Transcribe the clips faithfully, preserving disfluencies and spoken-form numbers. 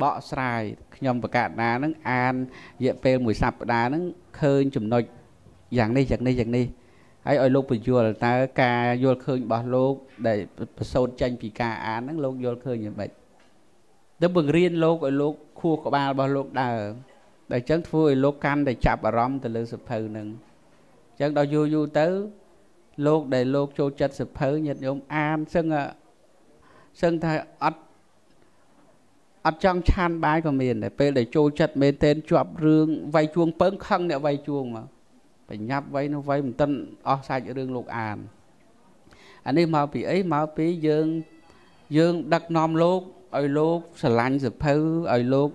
bỏ xài nhom và cả đá nắng an dẹp phê mùi sạp đá nắng khơi chùm nồi dạng này dạng này dạng này ấy ở lúc bây giờ ta ca vô khơi bỏ lúc để sâu tranh vì ca án nắng lúc vô khơi như vậy đó bừng riêng lúc ở lúc khu có ba bao lúc đờ để chấn phui lúc can để chạp ở rong từ lưng sập phơi nừng chấn đau vô vô tới lúc để lúc châu chất sập phơi nhiệt nhôm an sưng ạ sưng thay ắt ở trong chan bái của mình để về để trôi chặt mê tên chọp rương vay chuông bớn khăng để vay chuông mà phải nhấp vay nó vay một tân ở sai chữ rương lục an anh ấy mau bị ấy mau bị dương dương đặt nom lốt ơi lốt sờ lanh sờ phứ ơi lốt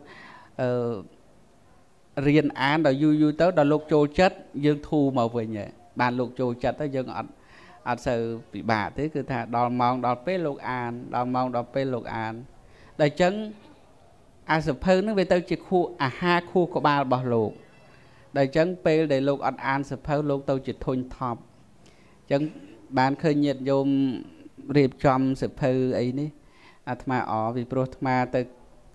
riêng án đòi vui vui tới đòi lốt trôi chất dương thu mà về nhẹ bàn lốt trôi chất tới dương ở ở sự bị bà thế cứ thà đòi mong đòi phê lục an đòi mong đòi phê lục an để chấn à sập phơi nó về tới chỉ khu à ha khu có ba bảo lục đại chấn pê để lục ăn ăn sập phơi lục tàu chỉ thôn thọp chấn bàn khơi nhiệt dôm riệp trầm sập phơi ấy ní à tham ở vì pro tham từ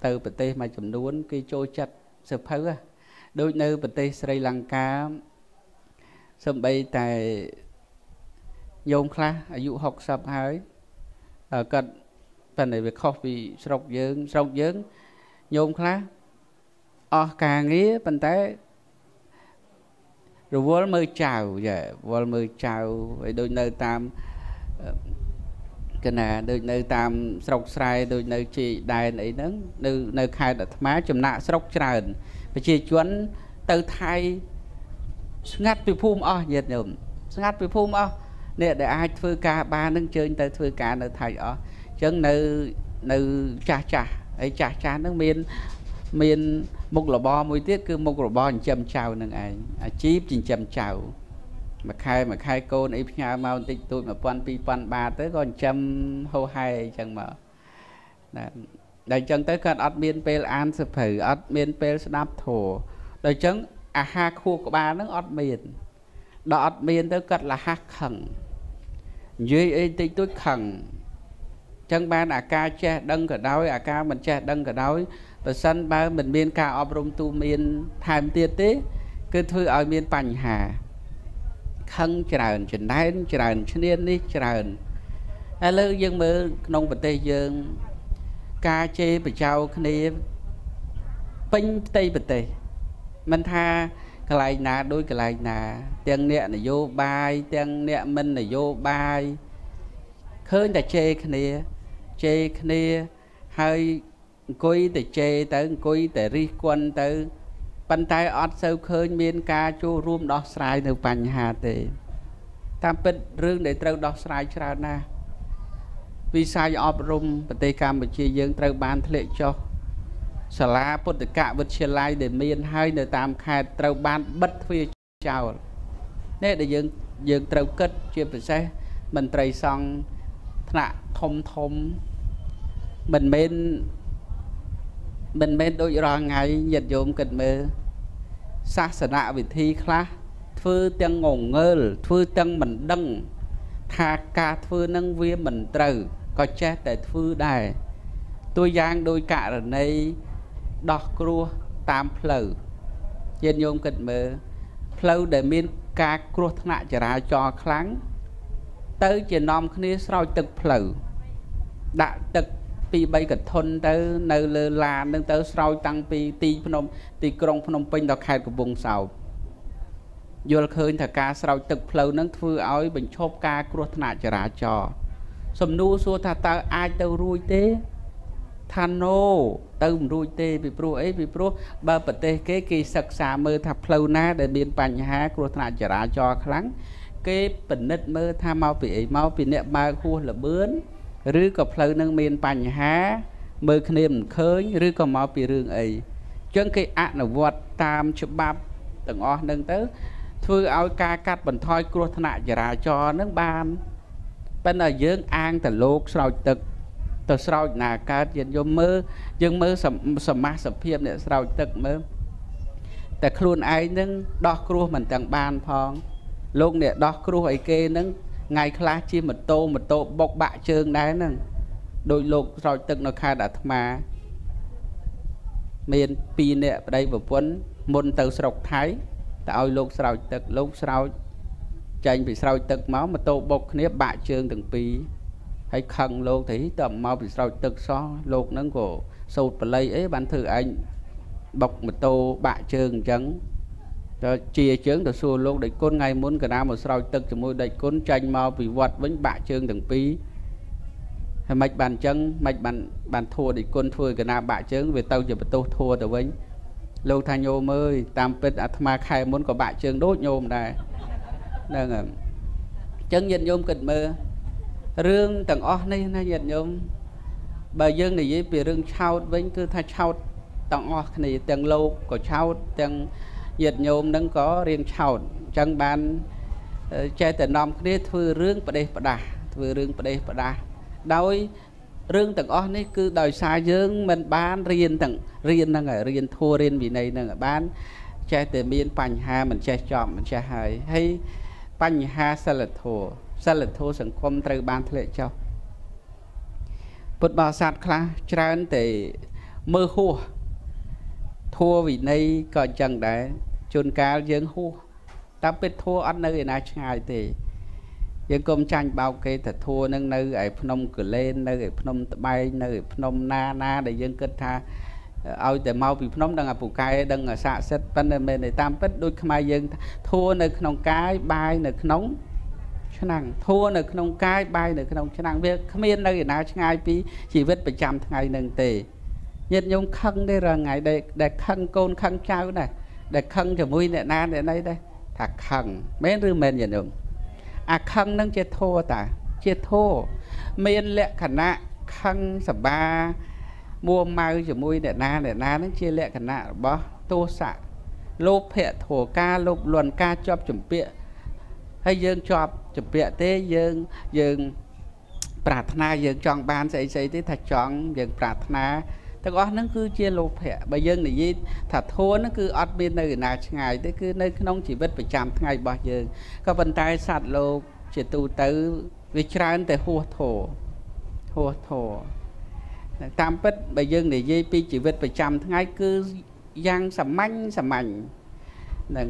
từ bờ tây mà chuẩn đốn cái trôi chặt sập phơi à đôi nơi bờ tây Sri Lanka sầm bay tại dôm kha ở dụ học sập hái ở cận phần này về coffee sọc dướng sọc dướng nhôm khá, ở càng nghĩ bên té, rồi vô mới chào vậy, vô mới chào về đôi nơi tam, cái này đôi nơi tam sọc sài đôi nơi chị đài này nữa, nơi nơi khai đặt má chấm nạ sọc tràn, về chị chuyến từ Thái, ngắt bị phun o nhiệt nhầm, ngắt bị phun o, nè để ai phơi cá ba nâng chơi tới phơi cá nơi Thái o, chấn nơi nơi cha cha ấy chả chả nước miền miền một lò bò mùi tiết cứ một lò bò chầm chào nương ai chip chìm chầm chào mà khai mà khai cô ấy nhà mau tịch tụi mà quan pi quan ba tới còn chầm hô hai chẳng mở đại chân tới cần ăn miền pel ăn sập thử ăn miền pel đáp thổ đại chân à ha khu của ba nước ăn miền đó ăn miền tới cần là ha khẩn dưới ấy tịch tụi khẩn chân ban à ca che đăng cả đói à ca mình che đăng cả đói và sân ba mình miên ca ôm rung tu miên tham tiệt tí cứ thôi ở miên bành hà khăn tràn tràn đáy tràn tràn đi tràn à lư dương mơ nông vật tây dương ca chê bờ trao khné pinh tây bờ tây mình tha cái này nà đôi cái này nà tiếng nẹ là vô bài tiếng nẹ mình là vô bài khơi ta chê khné chê khné hay cối để chê tới cối để ri quân tới bàn tay ót sâu khơi miên ca chu rùm đo sài từ bành hà tề tam pít rương để trâu đo sài chả na vì sai óp rùm bờ tây Campuchia dương trâu ban thệ cho sờ lá bút để cạ vật chia lai để miên hay để tam khai trâu ban bất phi chào nè để dương dương trâu cất chia bờ xe mình tây xong nạ thông thông mình bên mình bên đôi ra ngày nhiệt dụng cần mơ xa sở nạ vì thi khá thư tiếng ngổ ngơ thư tiếng mình đăng tha ca thư nâng viên mình trời có chết tại thư đài tôi giang đôi cả ở đây đọc rùa tam phở nhiệt dụng cần mơ lâu để miên ca rùa nạ trở ra cho kháng tới chỉ nằm khné soi tật phở đã tật pi bay cật thôn tới nơi lơ là nâng tới soi tăng pi ti phnom ti krong phnom penh đào khai của vùng sầu vô khơi thà ca soi tật phở nâng phư ỏi bình chốt ca kruo thna chả ra cho sầm nu xua thà ta ai tơ ruồi té thano tơ ruồi té bị pro ấy bị pro ba bờ té cái kỳ sặc sà mơ thà phở na để biến bành há kruo thna chả ra cho kháng cái bình nết mơ tha mau bị mau bị nẹt ba khu là bướn, rứa cọp phơi nâng miên bành há mơ khné mình khơi, rứa cọp mau bị rương ấy, chân cái ăn là vọt tam chụp bắp từng o nâng tới, thưa ao ca cắt bẩn thoi cua thân nại ra cho nâng ban, bên ở dương an từ lục sầu tực, từ sầu nà ca diện vô mơ, dương mơ sầm sầm ma sầm phiem nè sầu tực mơ,แต่ khuôn ai nâng đo cua mình từng ban phong lúc này đó kêu hỏi kê nâng ngày khá chi một tô một tô bọc bạ trơn đá nâng đôi lúc rồi từng nó khai đặt mà miền pi nè đây vừa cuốn môn từ sọc thái tạo lục sào tật lục sào tranh bị sào tật máu mà tô bọc nếp bạ trường từng pi hay khăng lục thì tầm máu bị sào tật so lục nắng cổ sâu play ấy bạn thử anh bọc mà tô bạ trường trắng chia trường từ xua lục để côn ngày muốn cả nam một sào tật từ môi đậy côn tranh máu bị vật vẫn bạ trường từng pi mạch bàn chân mạch bàn bàn thua để côn thua cả nam bạ trường về tàu chỉ bị tô thua từ với lâu thay nhôm ơi tam pet atma khai muốn có bạ trường đốt nhôm này đang à chân nhận nhôm kịch mơ rương tầng o này này nhận nhôm bà dương này dễ bị rương chao với cứ thay chao tầng o này tầng lâu có chao tầng nhận nhôm đang có riêng chao chân bàn che tầng nòng cái thứ rương bả đây bả đà thứ rương bả đây bả đà đôi rương tầng o này cứ đòi xa dương mình bán riêng tầng riêng đang ở riêng thua riêng vì này đang ở bán che tầng miên pành hà mình che chọn mình che hài hay pành hà sa lật thua sa lật thua sản phẩm từ ban lệ cho bột bò sạt khá tràn để mơ hua thua vì này còn chẳng đấy chôn cá dương hua ta biết thua ăn nơi này ngày thì dân công tranh bao kê thật thua nâng nơi ấy Phnom cửa lên nơi ấy Phnom bay nơi ấy Phnom na na để dân kết tha ao để mau vì Phnom đang ở phủ cai đang ở xạ xét vấn đề bên này tam pet đôi khmai dân thua nơi Phnom cái bay nơi Phnom chức năng thua nơi Phnom cái bay nơi Phnom chức năng việc khmien nơi nào ngay pi chỉ biết phải trăm ngày nâng tề nhân nhung khăng đây là ngày để để khăng côn khăng trao này để khăng cho vui nè na để đây đây thạc khăng mấy đứa men nhận được à khăng nâng chết thô ta chết thô miền lệ khả nạ khăng sập ba mua mai chỉ mui để na để na nâng chia lệ khả nạ bó tô xạ lốp hệ thổ ca lốp luồn ca cho chuẩn bị hay dương cho chuẩn bị thế dương dương prarthna dương chọn ban xây xây thế thạch chọn dương prarthna thế có nâng cứ chia lốp hệ bây dương này gì thạch thô nó cứ ở bên nơi nào ngày thế cứ nơi không chỉ biết phải chạm ngày bao giờ các vận tải sạt lô chỉ tu tới vì tràn tới hô thổ hô thổ tam bất bây giờ này dây pi chỉ biết phải chạm ngày cứ giang sầm manh sầm mảnh là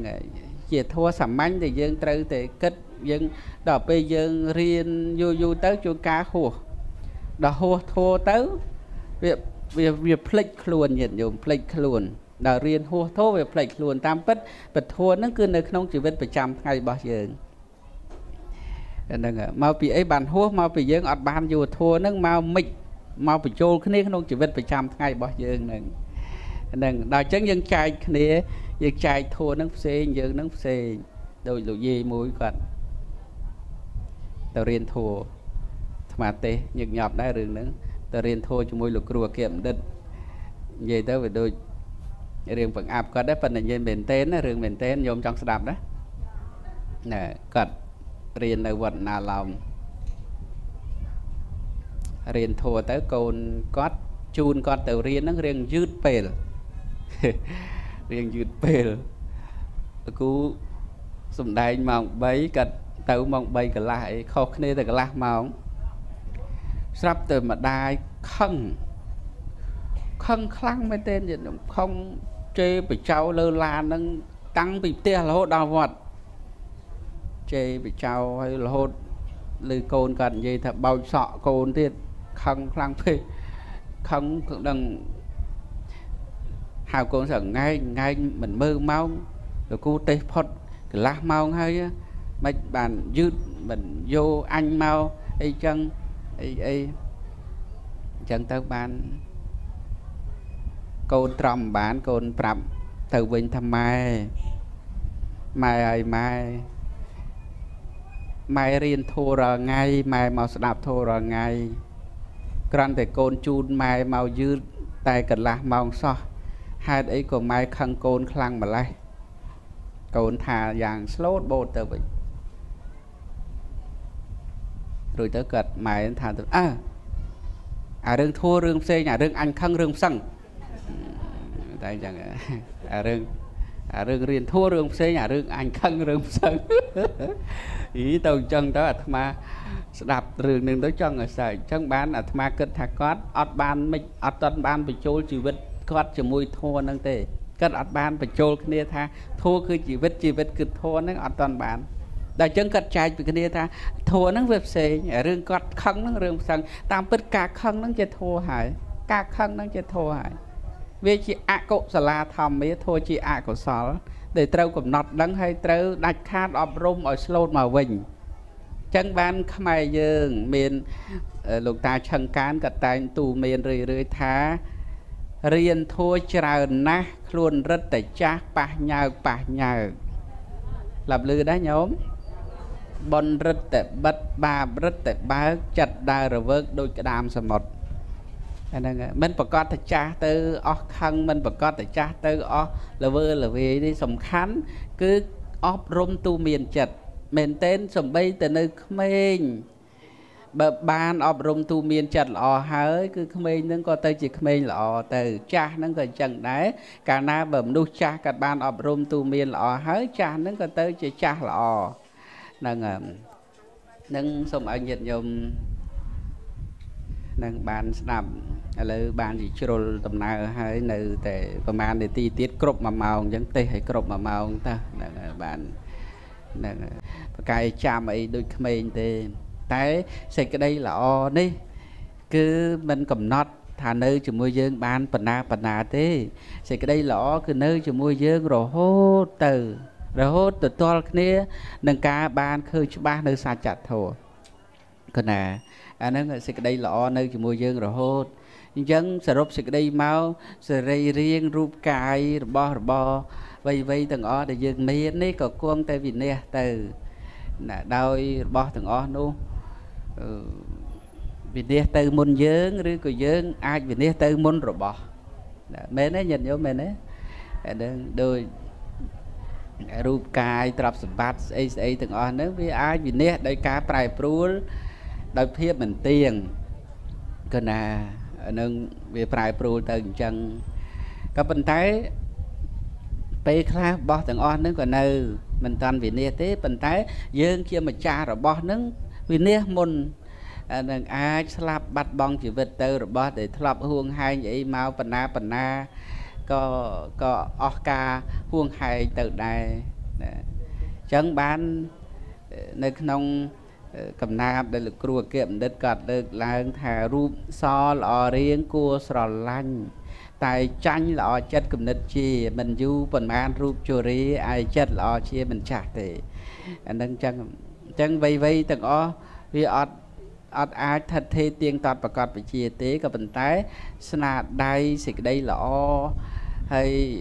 chỉ thua sầm manh thì dân tới để kết dân đỏ bây giờ riêng du du tới chỗ cá hô đỏ hô thô tới việc việc việc plek luôn nhận dụng plek luôn đào riêng hô thô về plek luôn tam bất bật thua nó cứ nơi không chỉ biết phải chạm ngày bao giờ mà bị ấy bàn hô mà bị dân ở bàn dù thua nó mau mịch mau bị trôi cái này không chỉ biết phải chạm ngày bao giờ này đừng đào chân dân trai cái này dân trai thua nó xê dân nó xê đôi lũ gì mũi còn đào riêng thua mà tê nhật nhọp đây rừng nữa đào riêng thua cho mũi lục rùa kiểm định về tới về đôi riêng phần áp có đấy phần này riêng bền tên đó riêng bền tên nhôm trong sạp đó nè cật riêng là vật nà lòng riêng thua tới cồn cót chun con tàu riêng nó riêng dứt bền riêng dứt bền cú sùng đai mỏng bấy cật tàu mỏng bấy cả lại khó khăn để cả lạc mỏng sắp từ mà đai khăng khăng khăng mấy tên gì cũng không chê bị trao lơ la nâng tăng bị tia là hốt đào vật chê bị trao hay là hốt lư côn cần gì thật bao sọ côn thì khăng khăng phê không đừng hào côn sợ ngay ngay mình mơ mau rồi cô tê phật lá mau hay mấy bạn dư mình vô anh mau ấy chân ấy ấy chân tao ban côn trầm bán côn trầm từ vinh thăm mai mai ơi mai mai riêng thua rồi ngay mai màu đạp thua rồi ngay còn thì côn chun mai màu dư tay cần là màu so hai đấy của mai khăn côn khăn mà lại côn thà dạng slot bột từ vinh rồi tới cật mai thà từ à à đừng thua đừng xe nhà đừng anh khăn đừng sân tại chẳng à rừng à rừng riêng thua rừng xe nhà rừng anh khăn rừng sân ý tàu chân đó mà đạp rừng đừng tới chân ở sợi chân bán ở mà kết thạc cót ọt ban mình ọt ban bị trôi chỉ biết cọt cho mùi thua nâng tê cất ọt bán và chôl cái này tha thua cứ chỉ vết chỉ vết cứ thua nâng ọt toàn bán đại chân cất trái vì cái này tha thua nâng vết xế rương cọt khăn nâng rương sân tam bích ca khăn nâng chê thua hải ca khăn nâng chê thua hải vì chỉ ạ cộ sở la thầm ấy thua chỉ ạ cộ sở để trâu cụm nọt nâng hay trâu đạch khát ọp rung ở slôn màu vinh chân ban khmai dương miền lục ta chân cán cật tay tù miền rười rưỡi thá riêng thua trào na luôn rất tại cha bà nhờ bà nhờ lập lư đá nhóm bon rất tại bất ba rất tại ba chặt đà rồi vớt đôi cái đam sầm một mình phải có thể cha tư ở khăn mình phải có thể cha tư ở là vừa là vì đi sầm khán cứ óp rôm tu miền chặt mình tên sầm bay từ nơi mình ban ọp rung tu miên chật lọ hơi cứ mình nâng có tới chỉ mình lọ từ cha nâng còn chẳng đấy cả na bẩm nu cha cả ban ọp rung tu miên lọ hơi cha nâng còn tới chỉ cha lọ nâng nâng xong ở nhiệt nhung nâng ban nằm lấy ban gì trôi tầm nào hơi nữ để còn ban để ti tiết cột mà màu chẳng tê hay cột mà màu ta nâng ban nâng cái cha mày đôi mình thì tại xây cái đây là o đi cứ mình cầm nót thà nơi chùm môi dương ban phần na phần na thế xây cái đây là o cứ nơi chùm môi dương rồi hốt từ rồi hốt từ to kia nâng ca ban khơi chú ba nơi xa chặt thổ còn à anh nói xây cái đây là o nơi chùm môi dương rồi hốt dân sờ rộp xây cái đây mau sờ rây riêng rúp cài bo bo vây vây từng o để dương miên đấy có cuông tại vì nè từ đôi bo từng o luôn vì nè từ môn dương rưỡi của dương ai vì nè từ môn rồi bỏ mẹ nó nhận vô mẹ nó đôi rùi cài tập bát ấy ấy từng on nữa vì ai vì nè đôi cá prai pruol đôi phía mình tiền còn là nâng vì prai pruol từng chân các bạn thấy bây giờ bỏ từng on nữa còn nè mình toàn vì nè thế bạn thấy dương kia mà cha rồi bỏ nữa vì nè môn đừng ai slap bắt bong chỉ vật tư rồi bắt để slap huông hai vậy mau bận na bận na có có oka huông hai từ này chẳng bán nơi nông cầm na để lực cua kiệm đất cọt được là thả rùm so lò riêng cua sò lanh tài tranh lò chất cầm đất chi mình du bận man rùm churi ai chất lò chi mình chặt thì đừng chẳng chẳng vây vây từng o vì ọt ọt ai thật thế tiền tọt và cọt bị chia tế các vận tải sna đây xịt đây là o hay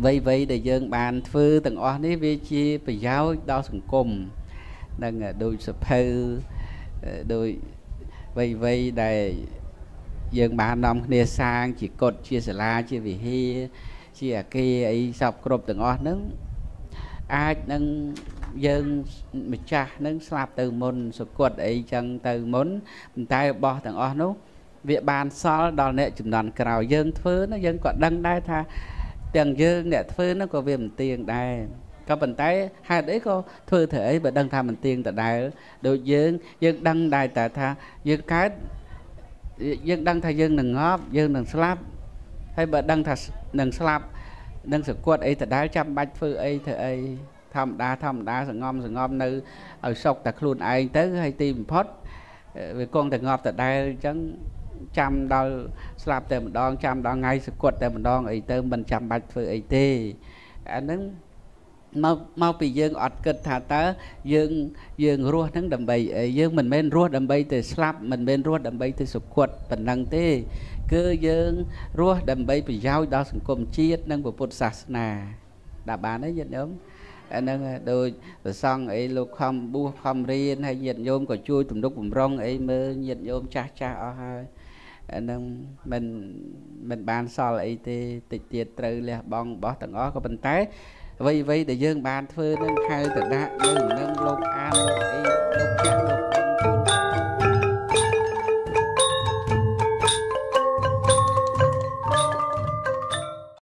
vây vây để dương bàn phư từng o đấy về chia phải giáo đo sủng cùng đang đôi sập hư đôi vây vây để dương bàn nằm nề sang chỉ cột chia sẻ la chia vì hi chia kia ấy sập cột từng o nữa ai đang dân mình cha nâng slap từ môn sụp quật ấy chẳng từ môn mình tay bỏ thằng o nốt việc bàn so đo nệ chụp đòn cào dân phứ nó dân còn đăng đai tha tiền dân nệ phứ nó có việc tiền đai các bàn tay hai đấy có thưa thể và đăng tham mình tiền tại đai đội dân dân đăng đai tại tha dân cái dân đăng thay dân đừng ngóp dân đừng slap hay bà đăng thật đừng slap đừng sụp quật ấy tại đai trăm bạch phứ ấy thời ấy thầm đá thầm đá sừng ngom sừng ngom nơi ở sọc ta luôn ai tới hay tìm phốt về con thằng ngọc tại đây chẳng chăm đo slap từ một đòn chăm đo ngay sự quật từ một đòn ấy tới mình chăm bạch phơi ấy tê anh nâng mau mau bị dương ọt cật thả tớ dương dương ruột nâng đầm bầy dương mình bên ruột đầm bầy từ slap mình bên ruột đầm bầy từ sự quật mình năng tê cứ dương ruột đầm bầy bị giao đo sừng cồm chiết nâng của Phật sạch nà đã bán đấy nhận đúng anh em đôi xong ấy lúc không bu không riêng hay nhiệt nhôm của chui tụm đúc tụm rong ấy mới nhiệt nhôm cha cha ở hai anh em mình mình bàn so lại thì tịt tiệt trừ là bong bỏ tận ó có bên trái vây vây để dương bàn phơi nên hai tận đã nên lúc ăn lúc đi lúc